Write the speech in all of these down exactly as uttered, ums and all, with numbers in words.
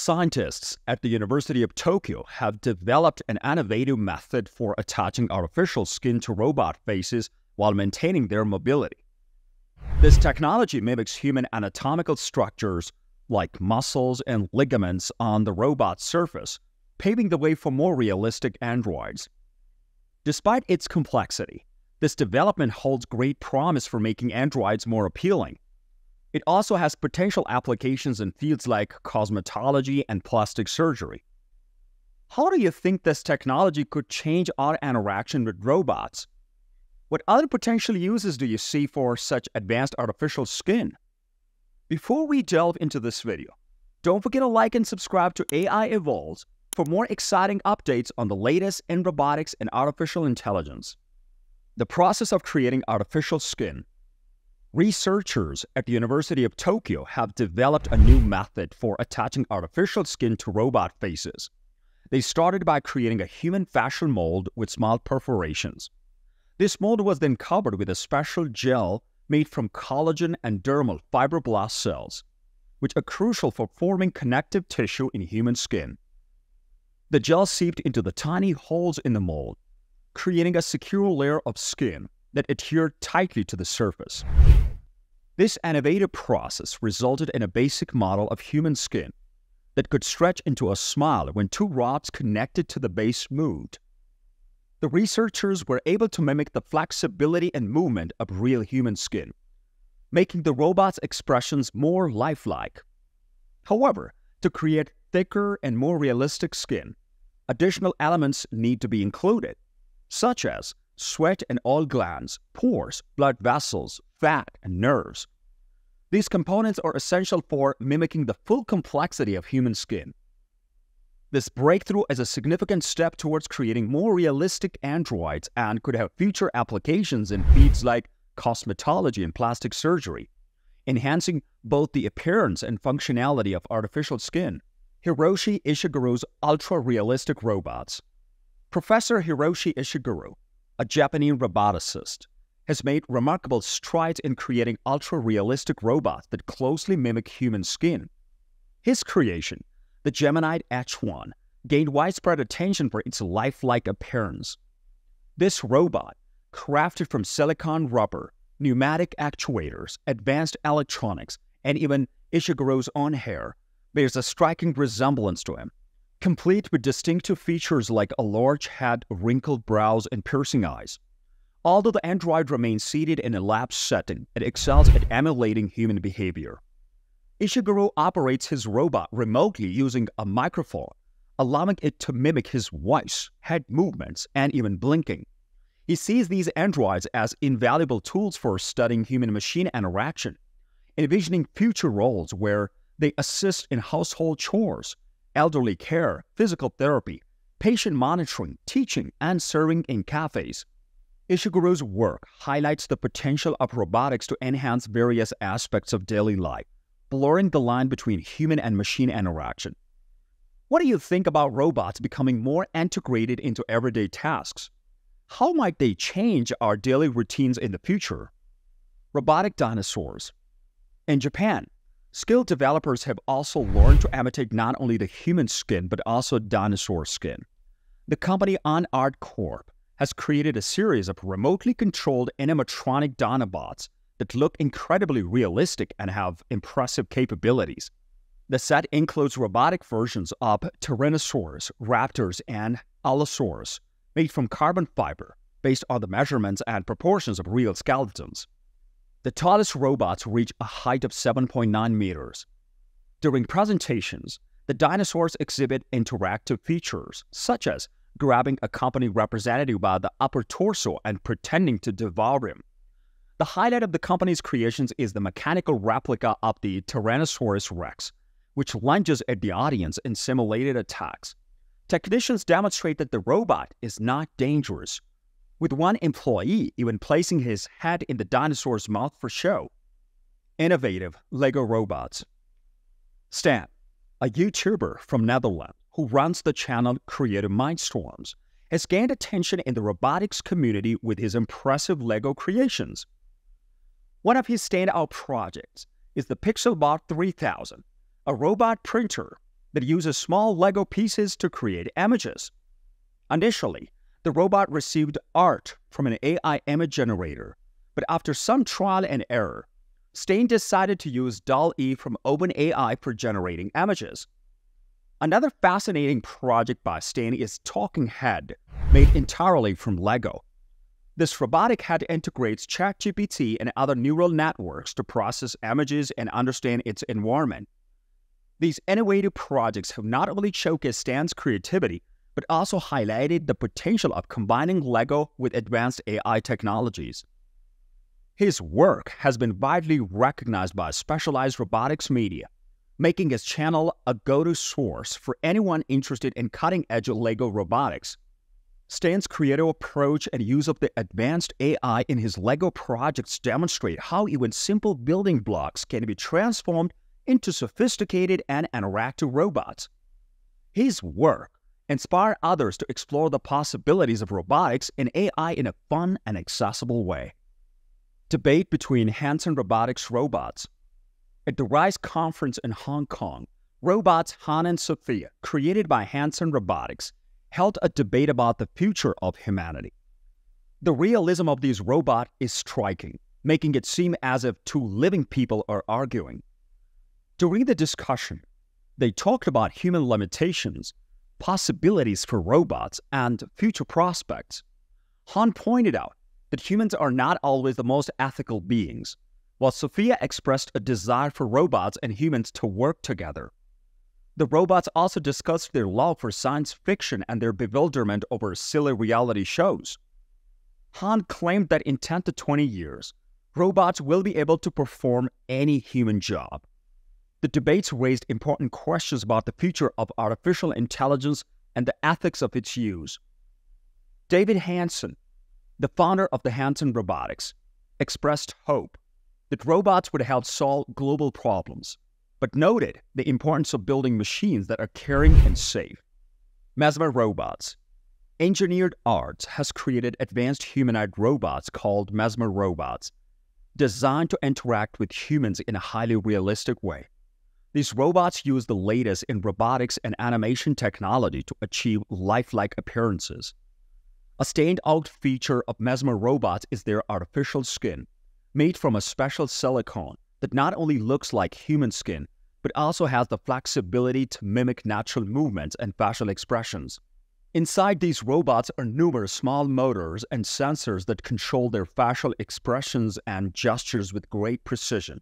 Scientists at the University of Tokyo have developed an innovative method for attaching artificial skin to robot faces while maintaining their mobility. This technology mimics human anatomical structures like muscles and ligaments on the robot surface, paving the way for more realistic androids. Despite its complexity, this development holds great promise for making androids more appealing. It also has potential applications in fields like cosmetology and plastic surgery. How do you think this technology could change our interaction with robots? What other potential uses do you see for such advanced artificial skin? Before we delve into this video, don't forget to like and subscribe to A I Evolves for more exciting updates on the latest in robotics and artificial intelligence. The process of creating artificial skin. Researchers at the University of Tokyo have developed a new method for attaching artificial skin to robot faces. They started by creating a human facial mold with small perforations. This mold was then covered with a special gel made from collagen and dermal fibroblast cells, which are crucial for forming connective tissue in human skin. The gel seeped into the tiny holes in the mold, creating a secure layer of skin that adhered tightly to the surface. This innovative process resulted in a basic model of human skin that could stretch into a smile when two rods connected to the base moved. The researchers were able to mimic the flexibility and movement of real human skin, making the robot's expressions more lifelike. However, to create thicker and more realistic skin, additional elements need to be included, such as sweat and oil glands, pores, blood vessels, fat, and nerves. These components are essential for mimicking the full complexity of human skin. This breakthrough is a significant step towards creating more realistic androids and could have future applications in fields like cosmetology and plastic surgery, enhancing both the appearance and functionality of artificial skin. Hiroshi Ishiguro's ultra-realistic robots. Professor Hiroshi Ishiguro, a Japanese roboticist, has made remarkable strides in creating ultra-realistic robots that closely mimic human skin. His creation, the Geminoid H I one, gained widespread attention for its lifelike appearance. This robot, crafted from silicon rubber, pneumatic actuators, advanced electronics, and even Ishiguro's own hair, bears a striking resemblance to him, complete with distinctive features like a large head, wrinkled brows, and piercing eyes. Although the android remains seated in a lab setting, it excels at emulating human behavior. Ishiguro operates his robot remotely using a microphone, allowing it to mimic his voice, head movements, and even blinking. He sees these androids as invaluable tools for studying human-machine interaction, envisioning future roles where they assist in household chores, elderly care, physical therapy, patient monitoring, teaching, and serving in cafes. Ishiguro's work highlights the potential of robotics to enhance various aspects of daily life, blurring the line between human and machine interaction. What do you think about robots becoming more integrated into everyday tasks? How might they change our daily routines in the future? Robotic dinosaurs. In Japan, skilled developers have also learned to imitate not only the human skin, but also dinosaur skin. The company OnArt Corp has created a series of remotely controlled animatronic Dinobots that look incredibly realistic and have impressive capabilities. The set includes robotic versions of Tyrannosaurs, Raptors, and Allosaurs, made from carbon fiber, based on the measurements and proportions of real skeletons. The tallest robots reach a height of seven point nine meters. During presentations, the dinosaurs exhibit interactive features, such as grabbing a company representative by the upper torso and pretending to devour him. The highlight of the company's creations is the mechanical replica of the Tyrannosaurus Rex, which lunges at the audience in simulated attacks. Technicians demonstrate that the robot is not dangerous, with one employee even placing his head in the dinosaur's mouth for show. Innovative Lego robots. Stan, a YouTuber from Netherlands who runs the channel Creative Mindstorms, has gained attention in the robotics community with his impressive Lego creations. One of his standout projects is the Pixelbot three thousand, a robot printer that uses small Lego pieces to create images. Initially, the robot received art from an A I image generator, but after some trial and error, Stan decided to use DALL-E from OpenAI for generating images. Another fascinating project by Stan is Talking Head, made entirely from Lego. This robotic head integrates ChatGPT and other neural networks to process images and understand its environment. These innovative projects have not only showcased Stan's creativity, but also highlighted the potential of combining Lego with advanced A I technologies. His work has been widely recognized by specialized robotics media, making his channel a go-to source for anyone interested in cutting-edge Lego robotics. Stan's creative approach and use of the advanced A I in his Lego projects demonstrate how even simple building blocks can be transformed into sophisticated and interactive robots. His work inspires others to explore the possibilities of robotics and A I in a fun and accessible way. Debate between Hanson Robotics robots. At the RISE conference in Hong Kong, robots Han and Sophia, created by Hanson Robotics, held a debate about the future of humanity. The realism of these robots is striking, making it seem as if two living people are arguing. During the discussion, they talked about human limitations, possibilities for robots, and future prospects. Han pointed out that humans are not always the most ethical beings, while Sophia expressed a desire for robots and humans to work together. The robots also discussed their love for science fiction and their bewilderment over silly reality shows. Han claimed that in ten to twenty years, robots will be able to perform any human job. The debates raised important questions about the future of artificial intelligence and the ethics of its use. David Hanson, the founder of the Hanson Robotics, expressed hope that robots would help solve global problems, but noted the importance of building machines that are caring and safe. Mesmer robots. Engineered Arts has created advanced humanoid robots called Mesmer robots, designed to interact with humans in a highly realistic way. These robots use the latest in robotics and animation technology to achieve lifelike appearances. A standout feature of Mesmer robots is their artificial skin, made from a special silicone that not only looks like human skin, but also has the flexibility to mimic natural movements and facial expressions. Inside these robots are numerous small motors and sensors that control their facial expressions and gestures with great precision.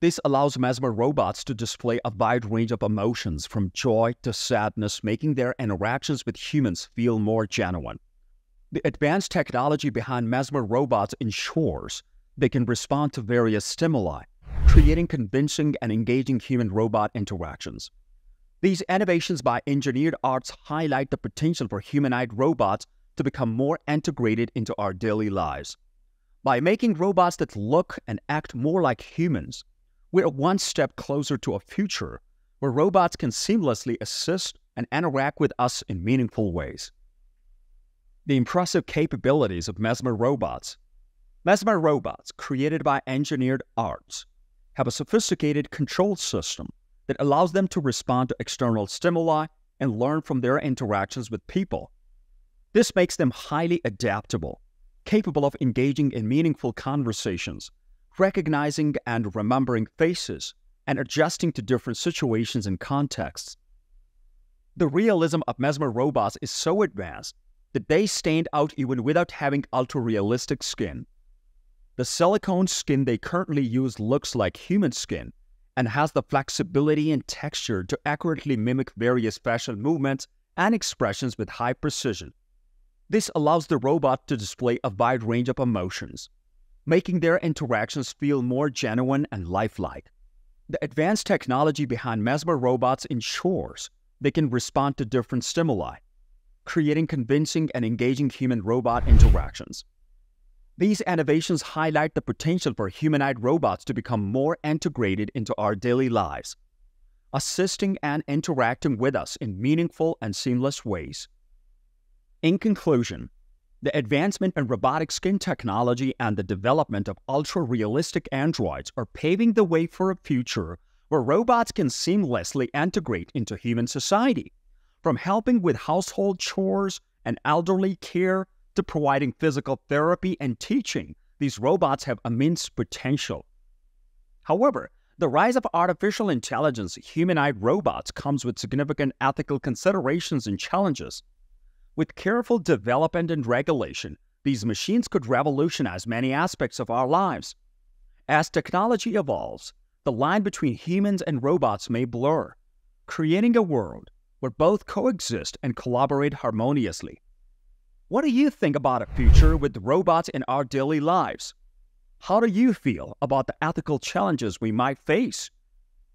This allows Mesmer robots to display a wide range of emotions, from joy to sadness, making their interactions with humans feel more genuine. The advanced technology behind Mesmer robots ensures they can respond to various stimuli, creating convincing and engaging human-robot interactions. These innovations by Engineered Arts highlight the potential for humanoid robots to become more integrated into our daily lives. By making robots that look and act more like humans, we're one step closer to a future where robots can seamlessly assist and interact with us in meaningful ways. The impressive capabilities of Mesmer robots. Mesmer robots, created by Engineered Arts, have a sophisticated control system that allows them to respond to external stimuli and learn from their interactions with people. This makes them highly adaptable, capable of engaging in meaningful conversations, recognizing and remembering faces, and adjusting to different situations and contexts. The realism of Mesmer robots is so advanced that they stand out even without having ultra-realistic skin. The silicone skin they currently use looks like human skin and has the flexibility and texture to accurately mimic various facial movements and expressions with high precision. This allows the robot to display a wide range of emotions, making their interactions feel more genuine and lifelike. The advanced technology behind Mesmer robots ensures they can respond to different stimuli, creating convincing and engaging human-robot interactions. These innovations highlight the potential for humanoid robots to become more integrated into our daily lives, assisting and interacting with us in meaningful and seamless ways. In conclusion, the advancement in robotic skin technology and the development of ultra-realistic androids are paving the way for a future where robots can seamlessly integrate into human society, from helping with household chores and elderly care to providing physical therapy and teaching. These robots have immense potential. However, the rise of artificial intelligence, humanoid robots, comes with significant ethical considerations and challenges. With careful development and regulation, these machines could revolutionize many aspects of our lives. As technology evolves, the line between humans and robots may blur, creating a world where both coexist and collaborate harmoniously. What do you think about a future with robots in our daily lives? How do you feel about the ethical challenges we might face?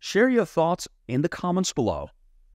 Share your thoughts in the comments below.